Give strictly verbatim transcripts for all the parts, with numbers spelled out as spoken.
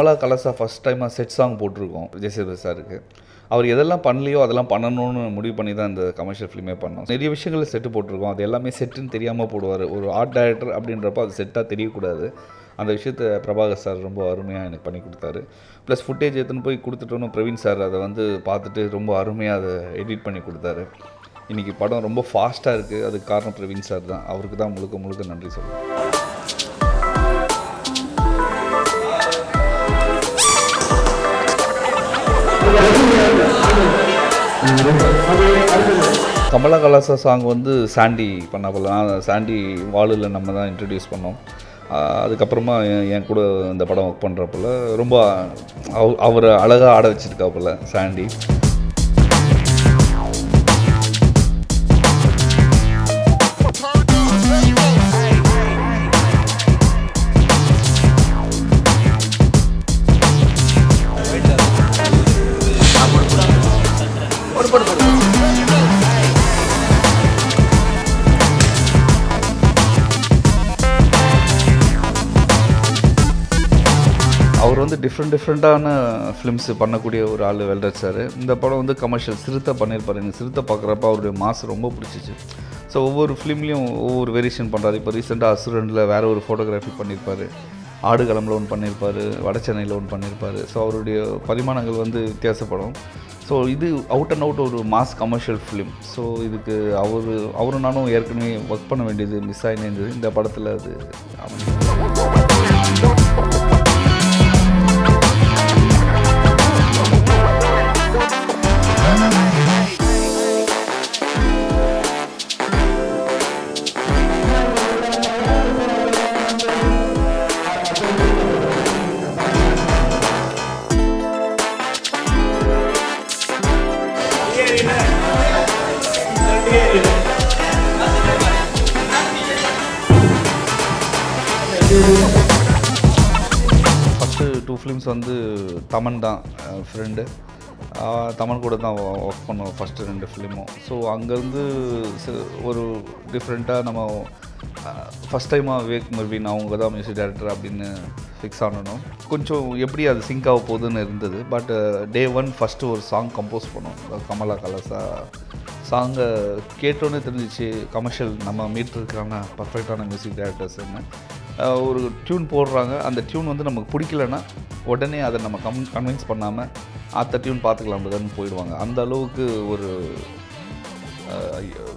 Kamala Kalaasaa first time a set song போட்டுருக்கோம் விஜய் சேதுபதிக்கு அவர் எதெல்லாம் பண்ணலையோ அதெல்லாம் பண்ணணும்னு முடிவு பண்ணி தான் அந்த கமர்ஷியல் ஃபிலிமே பண்ணோம் நிறைய விஷயங்களை செட் போட்டுருக்கோம் அது எல்லாமே செட்னு தெரியாம போடுவார் ஒரு ஆர்ட் டைரக்டர் அப்படின்றப்ப அது செட்டா தெரிய கூடாது அந்த விஷயத்தை பிரபாகர் சார் ரொம்ப அருமையா எனக்கு பண்ணி கொடுத்தாரு ப்ளஸ் ஃபுட்டேஜ் எடுத்துட்டு போய் கொடுத்துட்டோம் பிரவீன் சார் அதை வந்து பார்த்துட்டு ரொம்ப அருமையா அதை எடிட் பண்ணி கொடுத்தாரு இன்னைக்கு படம் ரொம்ப ஃபாஸ்டா இருக்கு அது காரணம் பிரவீன் சார் தான் அவருக்கு தான் முழுக்க முழுக்க நன்றி சொல்றேன் Kamala Kalaasaa song வந்து சாண்டி பண்ணப்பலாம் சாண்டி வாளுல நம்ம தான் இன்ட்ரோ듀ஸ் பண்ணோம் அதுக்கு அப்புறமா என் கூட இந்த படம் வர்க் பண்றப்பல ரொம்ப அவர் அழகா ஆட வச்சிருக்காப்ல சாண்டி அவர் வந்து டிஃபரண்ட் டிஃபரண்டான films பண்ணக்கூடிய ஒரு ஆளு வெல்ராஜ் சார் இந்த படம் வந்து கமர்ஷியல் சிறுத்தை பண்ணியிருப்பாரு இந்த சிறுத்தை பார்க்குறப்ப அவருடைய மாஸ் ரொம்ப பிடிச்சிச்சு ஸோ ஒவ்வொரு ஃபிலிம்லையும் ஒவ்வொரு வேரியேஷன் பண்ணுறாரு இப்போ ரீசெண்டாக அசுரனில் வேறு ஒரு ஃபோட்டோகிராஃபி பண்ணியிருப்பாரு ஆடு கிளம்பில் ஒன்று பண்ணியிருப்பாரு வடச்சென்னையில் ஒன்று பண்ணியிருப்பாரு ஸோ அவருடைய பரிமாணங்கள் வந்து வித்தியாசப்படும் ஸோ இது அவுட் அண்ட் அவுட் ஒரு மாஸ் கமர்ஷியல் ஃபிலிம் ஸோ இதுக்கு அவர் அவரும் நானும் ஏற்கனவே ஒர்க் பண்ண வேண்டியது மிஸ் ஆகினது இந்த படத்தில் அது First two films வந்து தமன் தான் ஃப்ரெண்டு தமன் கூட தான் ஒர்க் பண்ணோம் ஃபர்ஸ்ட் ரெண்டு ஃபிலிமும் ஸோ அங்கேருந்து ஒரு டிஃப்ரெண்ட்டாக நம்ம ஃபஸ்ட் டைமாக விவேக் மர்வின் அவங்க தான் மியூசிக் டைரக்டர் அப்படின்னு ஃபிக்ஸ் ஆனணும் கொஞ்சம் எப்படி அது சிங்க் ஆக போகுதுன்னு இருந்தது பட் டே ஒன் ஃபஸ்ட்டு ஒரு சாங் கம்போஸ் பண்ணோம் கமலா கலாசா சாங்கை கேட்டோன்னே தெரிஞ்சிச்சு கமர்ஷியல் நம்ம மீட் இருக்கிறாங்க பர்ஃபெக்டான மியூசிக் டைரக்டர்ஸ்ன்னு ஒரு டியூன் போடுறாங்க அந்த டியூன் வந்து நமக்கு பிடிக்கலன்னா உடனே அதை நம்ம கம் கன்வின்ஸ் பண்ணாமல் அந்த டியூன் பார்த்துக்கலாம் அப்படின்னு போயிடுவாங்க அந்த அளவுக்கு ஒரு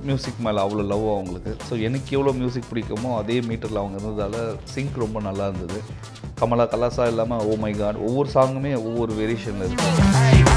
மியூசிக் மேலே அவ்வளோ லவ் அவங்களுக்கு ஸோ எனக்கு எவ்வளோ மியூசிக் பிடிக்குமோ அதே மீட்டரில் அவங்க இருந்ததால் சிங்க் ரொம்ப நல்லா இருந்தது கமலா கலாசா இல்லாமல் ஓ மை காட் ஒவ்வொரு சாங்குமே ஒவ்வொரு வேரியேஷனில் இருக்குது